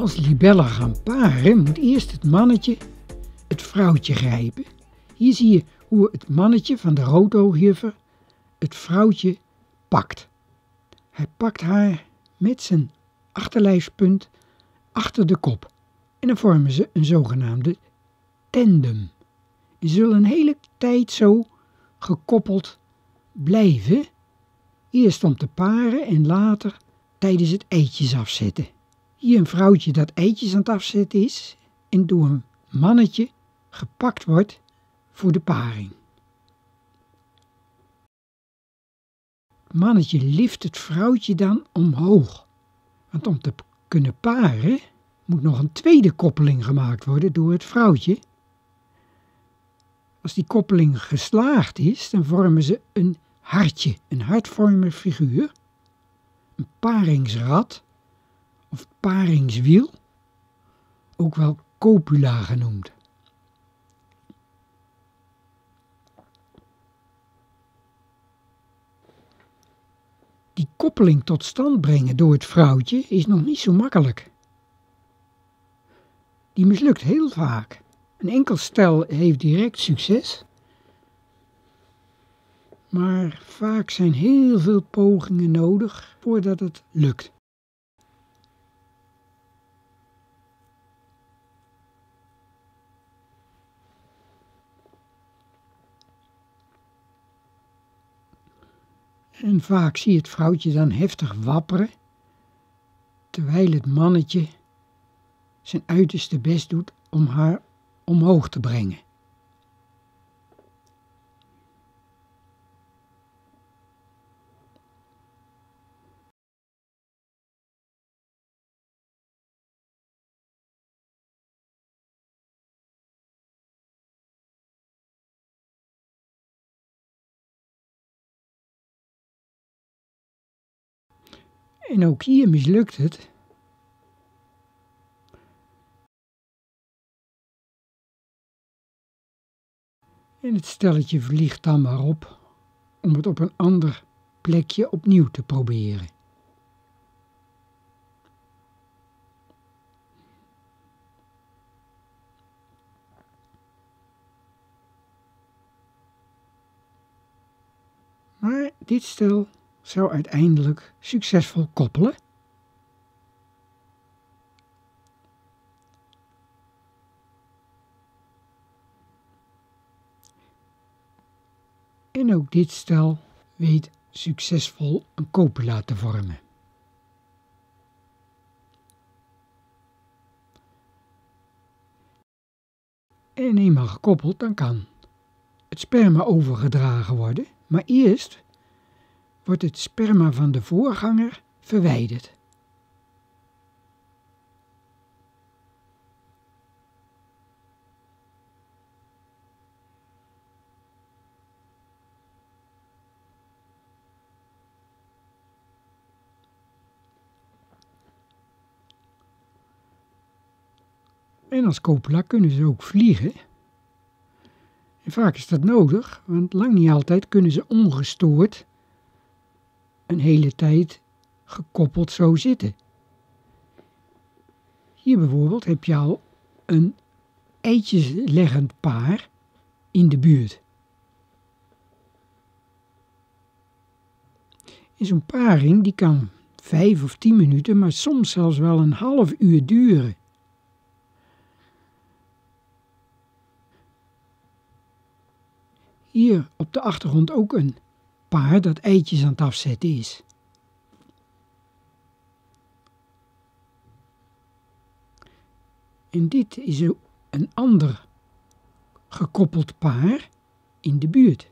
Als libellen gaan paren, moet eerst het mannetje het vrouwtje grijpen. Hier zie je hoe het mannetje van de roodoogijver het vrouwtje pakt. Hij pakt haar met zijn achterlijfspunt achter de kop. En dan vormen ze een zogenaamde tandem. Ze zullen een hele tijd zo gekoppeld blijven. Eerst om te paren en later tijdens het eitjes afzetten. Hier een vrouwtje dat eitjes aan het afzetten is en door een mannetje gepakt wordt voor de paring. Het mannetje lift het vrouwtje dan omhoog. Want om te kunnen paren moet nog een tweede koppeling gemaakt worden door het vrouwtje. Als die koppeling geslaagd is, dan vormen ze een hartje, een hartvormig figuur, een paringsrad of paringswiel, ook wel copula genoemd. Die koppeling tot stand brengen door het vrouwtje is nog niet zo makkelijk. Die mislukt heel vaak. Een enkel stel heeft direct succes, maar vaak zijn heel veel pogingen nodig voordat het lukt. En vaak zie je het vrouwtje dan heftig wapperen, terwijl het mannetje zijn uiterste best doet om haar omhoog te brengen. En ook hier mislukt het. En het stelletje vliegt dan maar op om het op een ander plekje opnieuw te proberen. Maar dit stel zou uiteindelijk succesvol koppelen. En ook dit stel weet succesvol een copula te vormen. En eenmaal gekoppeld, dan kan het sperma overgedragen worden, maar eerst wordt het sperma van de voorganger verwijderd. En als copula kunnen ze ook vliegen. En vaak is dat nodig, want lang niet altijd kunnen ze ongestoord een hele tijd gekoppeld zo zitten. Hier bijvoorbeeld heb je al een eitjesleggend paar in de buurt. En zo'n paring die kan 5 of 10 minuten, maar soms zelfs wel een half uur duren. Hier op de achtergrond ook een paar dat eitjes aan het afzetten is. En dit is een ander gekoppeld paar in de buurt.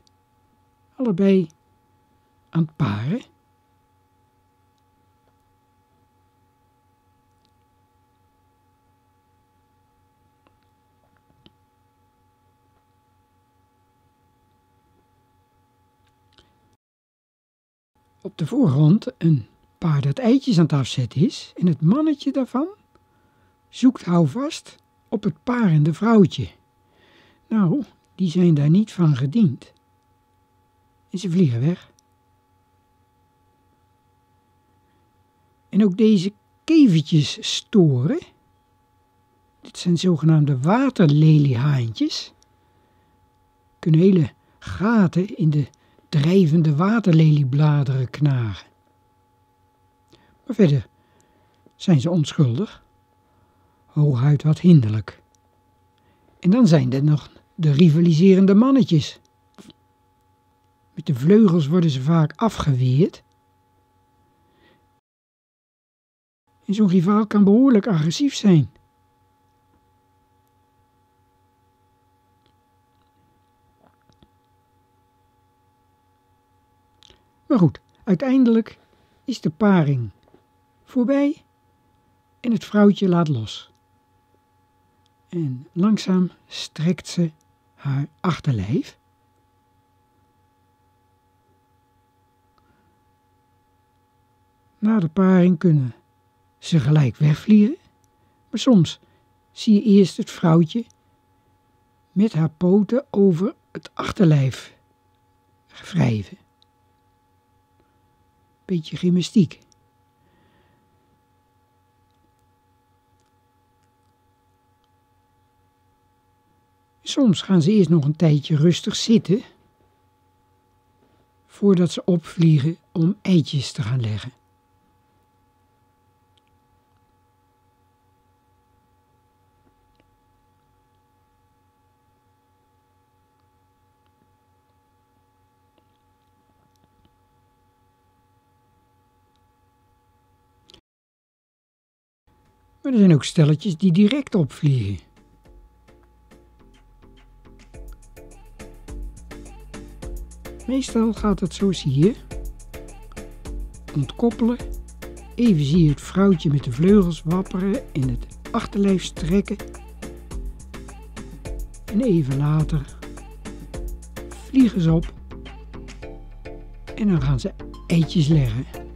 Allebei aan het paren. Op de voorgrond een paar dat eitjes aan het afzetten is en het mannetje daarvan zoekt houvast op het parende vrouwtje. Nou, die zijn daar niet van gediend. En ze vliegen weg. En ook deze kevertjes storen Dat zijn zogenaamde waterleliehaantjes. Kunnen hele gaten in de drijvende waterleliebladeren knagen. Maar verder zijn ze onschuldig, hooguit wat hinderlijk. En dan zijn er nog de rivaliserende mannetjes. Met de vleugels worden ze vaak afgeweerd. En zo'n rivaal kan behoorlijk agressief zijn. Maar goed, uiteindelijk is de paring voorbij en het vrouwtje laat los. En langzaam strekt ze haar achterlijf. Na de paring kunnen ze gelijk wegvliegen, maar soms zie je eerst het vrouwtje met haar poten over het achterlijf wrijven. Beetje gymnastiek. Soms gaan ze eerst nog een tijdje rustig zitten, voordat ze opvliegen om eitjes te gaan leggen. Maar er zijn ook stelletjes die direct opvliegen. Meestal gaat het zoals hier. Ontkoppelen. Even zie je het vrouwtje met de vleugels wapperen en het achterlijf strekken. En even later vliegen ze op. En dan gaan ze eitjes leggen.